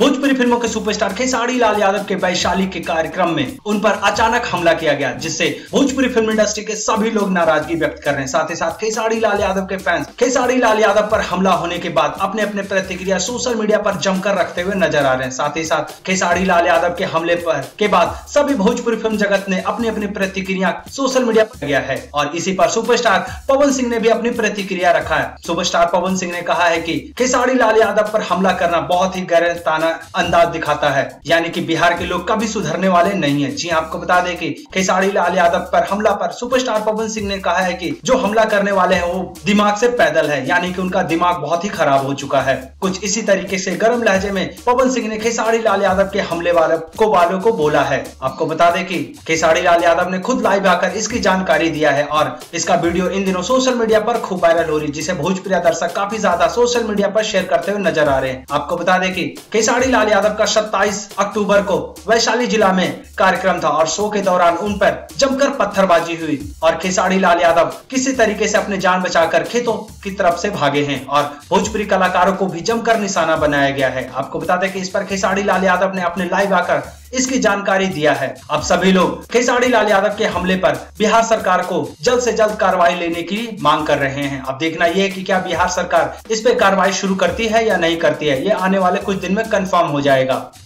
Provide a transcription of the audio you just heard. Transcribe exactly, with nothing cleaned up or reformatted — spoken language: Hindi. भोजपुरी फिल्मों के सुपरस्टार खेसारी लाल यादव के वैशाली के कार्यक्रम में उन पर अचानक हमला किया गया, जिससे भोजपुरी फिल्म इंडस्ट्री के सभी लोग नाराजगी व्यक्त कर रहे हैं। साथ ही साथ खेसारी लाल यादव के फैंस खेसारी लाल यादव पर हमला होने के बाद अपने अपने प्रतिक्रिया सोशल मीडिया पर जमकर रखते हुए नजर आ रहे हैं। साथ ही साथ खेसारी लाल यादव के हमले पर के बाद सभी भोजपुरी फिल्म जगत ने अपनी अपनी प्रतिक्रिया सोशल मीडिया पर दिया है और इसी पर सुपरस्टार पवन सिंह ने भी अपनी प्रतिक्रिया रखा है। सुपरस्टार पवन सिंह ने कहा है कि खेसारी लाल यादव पर हमला करना बहुत ही गैर अंदाज दिखाता है, यानी कि बिहार के लोग कभी सुधरने वाले नहीं हैं। जी आपको बता दें कि खेसारी लाल यादव पर हमला पर सुपरस्टार पवन सिंह ने कहा है कि जो हमला करने वाले हैं वो दिमाग से पैदल है, यानी कि उनका दिमाग बहुत ही खराब हो चुका है। कुछ इसी तरीके से गर्म लहजे में पवन सिंह ने खेसारी लाल यादव के हमले वालों को वालों को बोला है। आपको बता दें कि खेसारी लाल यादव ने खुद लाइव आकर इसकी जानकारी दिया है और इसका वीडियो इन दिनों सोशल मीडिया पर खूब वायरल हो रही, जिसे भोजपुरी दर्शक काफी ज्यादा सोशल मीडिया पर शेयर करते हुए नजर आ रहे हैं। आपको बता दें कि खेसारी लाल यादव का सत्ताईस अक्टूबर को वैशाली जिला में कार्यक्रम था और शो के दौरान उन पर जमकर पत्थरबाजी हुई और खेसारी लाल यादव किसी तरीके से अपने जान बचाकर खेतों की तरफ से भागे हैं और भोजपुरी कलाकारों को भी जमकर निशाना बनाया गया है। आपको बता दें कि इस पर खेसारी लाल यादव ने अपने लाइव आकर इसकी जानकारी दिया है। अब सभी लोग खेसारी लाल यादव के हमले पर बिहार सरकार को जल्द से जल्द कार्रवाई लेने की मांग कर रहे हैं। अब देखना यह है कि क्या बिहार सरकार इस पे कार्रवाई शुरू करती है या नहीं करती है, ये आने वाले कुछ दिन में कंफर्म हो जाएगा।